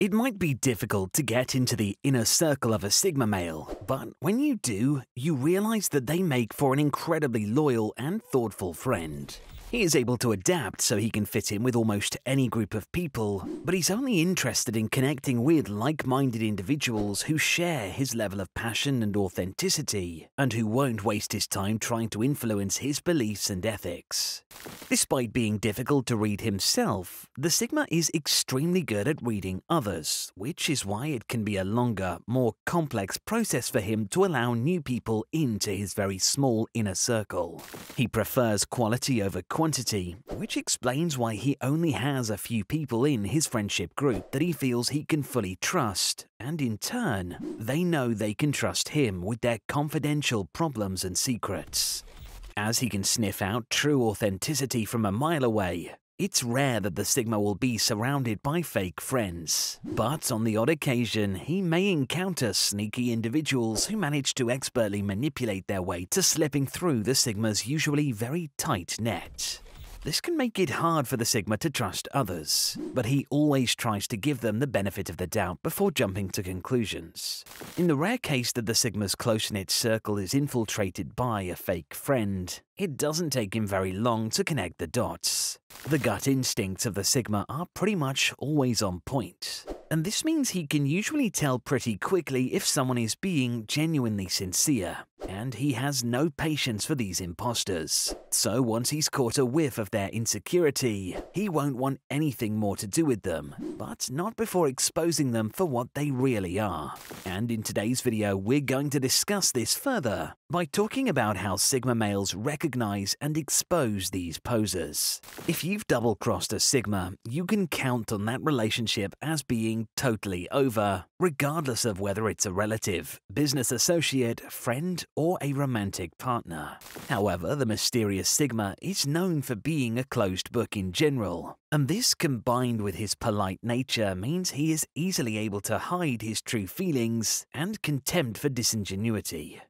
It might be difficult to get into the inner circle of a Sigma male, but when you do, you realize that they make for an incredibly loyal and thoughtful friend. He is able to adapt so he can fit in with almost any group of people, but he's only interested in connecting with like-minded individuals who share his level of passion and authenticity, and who won't waste his time trying to influence his beliefs and ethics. Despite being difficult to read himself, the Sigma is extremely good at reading others, which is why it can be a longer, more complex process for him to allow new people into his very small inner circle. He prefers quality over quantity, which explains why he only has a few people in his friendship group that he feels he can fully trust, and in turn, they know they can trust him with their confidential problems and secrets. As he can sniff out true authenticity from a mile away, it's rare that the Sigma will be surrounded by fake friends, but on the odd occasion, he may encounter sneaky individuals who manage to expertly manipulate their way to slipping through the Sigma's usually very tight net. This can make it hard for the Sigma to trust others, but he always tries to give them the benefit of the doubt before jumping to conclusions. In the rare case that the Sigma's close-knit circle is infiltrated by a fake friend, it doesn't take him very long to connect the dots. The gut instincts of the Sigma are pretty much always on point, and this means he can usually tell pretty quickly if someone is being genuinely sincere, and he has no patience for these imposters. So once he's caught a whiff of their insecurity, he won't want anything more to do with them, but not before exposing them for what they really are. And in today's video, we're going to discuss this further by talking about how Sigma males recognize and expose these posers. If you've double-crossed a Sigma, you can count on that relationship as being totally over, regardless of whether it's a relative, business associate, friend, or a romantic partner. However, the mysterious Sigma is known for being a closed book in general, and this combined with his polite nature means he is easily able to hide his true feelings and contempt for disingenuity.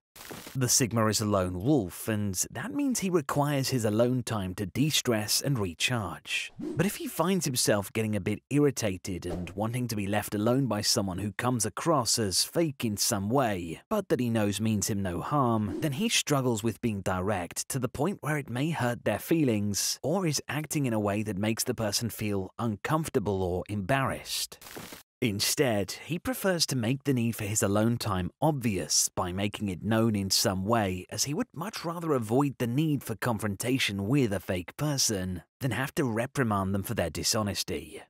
The Sigma is a lone wolf, and that means he requires his alone time to de-stress and recharge. But if he finds himself getting a bit irritated and wanting to be left alone by someone who comes across as fake in some way, but that he knows means him no harm, then he struggles with being direct to the point where it may hurt their feelings, or is acting in a way that makes the person feel uncomfortable or embarrassed. Instead, he prefers to make the need for his alone time obvious by making it known in some way, as he would much rather avoid the need for confrontation with a fake person than have to reprimand them for their dishonesty.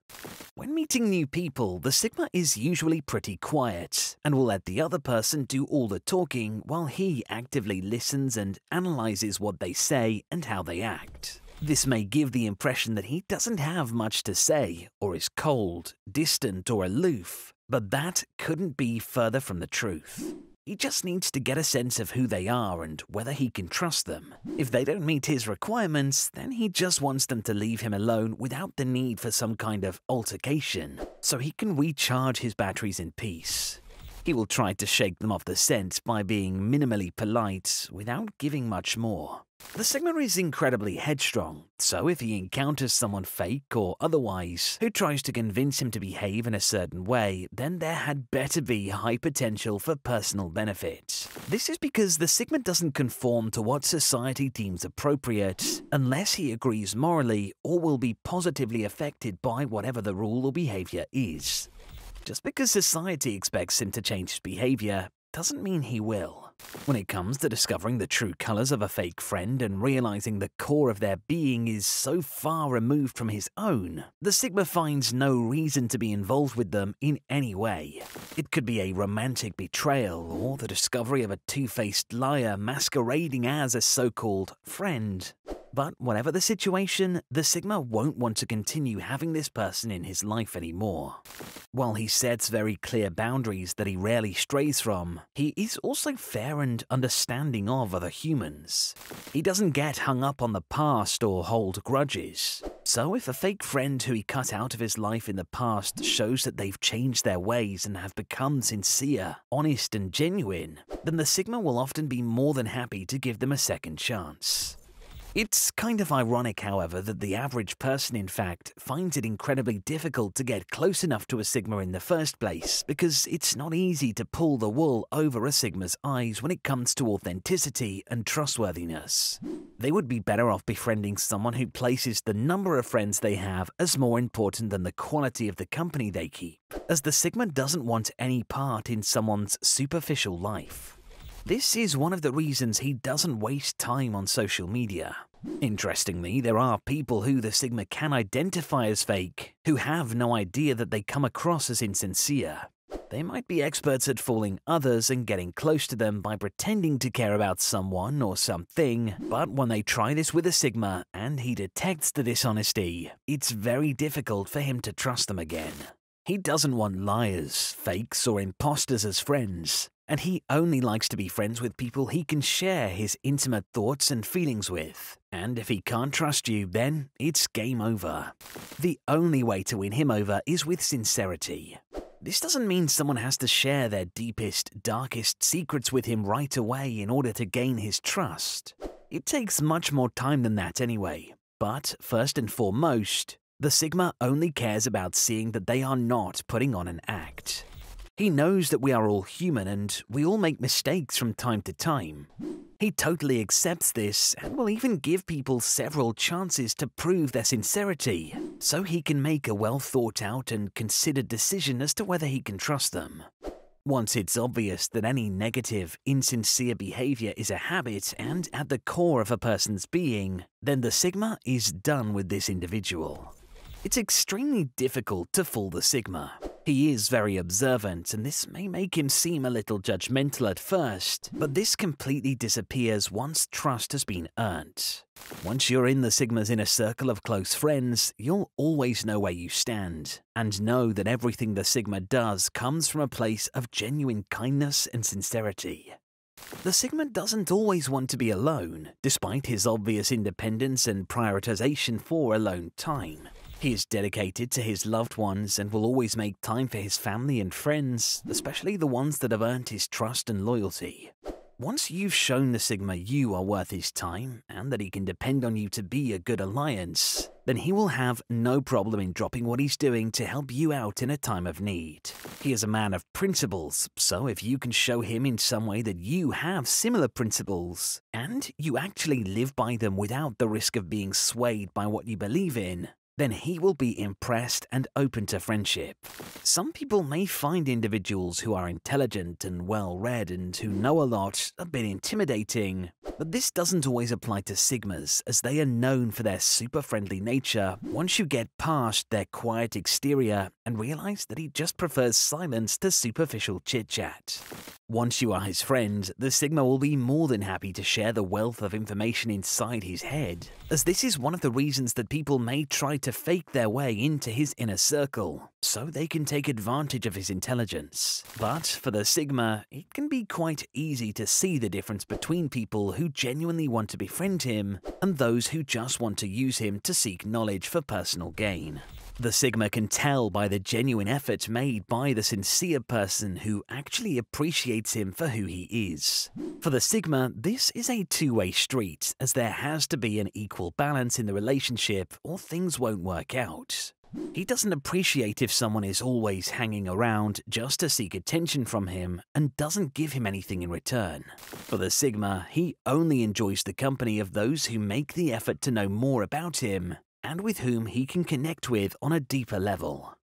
When meeting new people, the Sigma is usually pretty quiet and will let the other person do all the talking while he actively listens and analyzes what they say and how they act. This may give the impression that he doesn't have much to say, or is cold, distant, or aloof, but that couldn't be further from the truth. He just needs to get a sense of who they are and whether he can trust them. If they don't meet his requirements, then he just wants them to leave him alone without the need for some kind of altercation, so he can recharge his batteries in peace. He will try to shake them off the scent by being minimally polite without giving much more. The Sigma is incredibly headstrong, so if he encounters someone fake or otherwise who tries to convince him to behave in a certain way, then there had better be high potential for personal benefit. This is because the Sigma doesn't conform to what society deems appropriate unless he agrees morally or will be positively affected by whatever the rule or behavior is. Just because society expects him to change his behavior doesn't mean he will. When it comes to discovering the true colors of a fake friend and realizing the core of their being is so far removed from his own, the Sigma finds no reason to be involved with them in any way. It could be a romantic betrayal or the discovery of a two-faced liar masquerading as a so-called friend. But whatever the situation, the Sigma won't want to continue having this person in his life anymore. While he sets very clear boundaries that he rarely strays from, he is also fair and understanding of other humans. He doesn't get hung up on the past or hold grudges. So if a fake friend who he cut out of his life in the past shows that they've changed their ways and have become sincere, honest and genuine, then the Sigma will often be more than happy to give them a second chance. It's kind of ironic, however, that the average person, in fact, finds it incredibly difficult to get close enough to a Sigma in the first place, because it's not easy to pull the wool over a Sigma's eyes when it comes to authenticity and trustworthiness. They would be better off befriending someone who places the number of friends they have as more important than the quality of the company they keep, as the Sigma doesn't want any part in someone's superficial life. This is one of the reasons he doesn't waste time on social media. Interestingly, there are people who the Sigma can identify as fake, who have no idea that they come across as insincere. They might be experts at fooling others and getting close to them by pretending to care about someone or something, but when they try this with a Sigma and he detects the dishonesty, it's very difficult for him to trust them again. He doesn't want liars, fakes, or imposters as friends, and he only likes to be friends with people he can share his intimate thoughts and feelings with. And if he can't trust you, then it's game over. The only way to win him over is with sincerity. This doesn't mean someone has to share their deepest, darkest secrets with him right away in order to gain his trust. It takes much more time than that anyway. But first and foremost, the Sigma only cares about seeing that they are not putting on an act. He knows that we are all human and we all make mistakes from time to time. He totally accepts this and will even give people several chances to prove their sincerity, so he can make a well-thought-out and considered decision as to whether he can trust them. Once it's obvious that any negative, insincere behavior is a habit and at the core of a person's being, then the Sigma is done with this individual. It's extremely difficult to fool the Sigma. He is very observant, and this may make him seem a little judgmental at first, but this completely disappears once trust has been earned. Once you're in the Sigma's inner circle of close friends, you'll always know where you stand, and know that everything the Sigma does comes from a place of genuine kindness and sincerity. The Sigma doesn't always want to be alone, despite his obvious independence and prioritization for alone time. He is dedicated to his loved ones and will always make time for his family and friends, especially the ones that have earned his trust and loyalty. Once you've shown the Sigma you are worth his time and that he can depend on you to be a good alliance, then he will have no problem in dropping what he's doing to help you out in a time of need. He is a man of principles, so if you can show him in some way that you have similar principles and you actually live by them without the risk of being swayed by what you believe in, then he will be impressed and open to friendship. Some people may find individuals who are intelligent and well-read and who know a lot a bit intimidating, but this doesn't always apply to Sigmas, as they are known for their super-friendly nature once you get past their quiet exterior and realize that he just prefers silence to superficial chit-chat. Once you are his friend, the Sigma will be more than happy to share the wealth of information inside his head, as this is one of the reasons that people may try to fake their way into his inner circle, so they can take advantage of his intelligence. But for the Sigma, it can be quite easy to see the difference between people who genuinely want to befriend him and those who just want to use him to seek knowledge for personal gain. The Sigma can tell by the genuine effort made by the sincere person who actually appreciates him for who he is. For the Sigma, this is a two-way street, as there has to be an equal balance in the relationship or things won't work out. He doesn't appreciate if someone is always hanging around just to seek attention from him and doesn't give him anything in return. For the Sigma, he only enjoys the company of those who make the effort to know more about him and with whom he can connect with on a deeper level.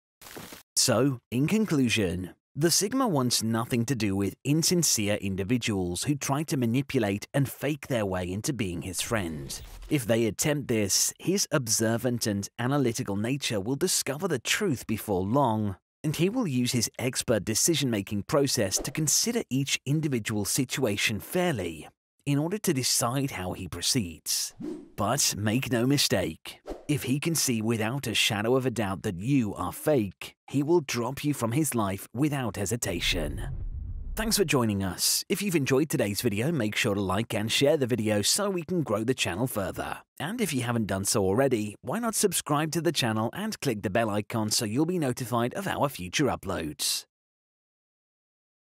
So, in conclusion, the Sigma wants nothing to do with insincere individuals who try to manipulate and fake their way into being his friend. If they attempt this, his observant and analytical nature will discover the truth before long, and he will use his expert decision-making process to consider each individual situation fairly, in order to decide how he proceeds. But make no mistake, if he can see without a shadow of a doubt that you are fake, he will drop you from his life without hesitation. Thanks for joining us. If you've enjoyed today's video, make sure to like and share the video so we can grow the channel further. And if you haven't done so already, why not subscribe to the channel and click the bell icon so you'll be notified of our future uploads.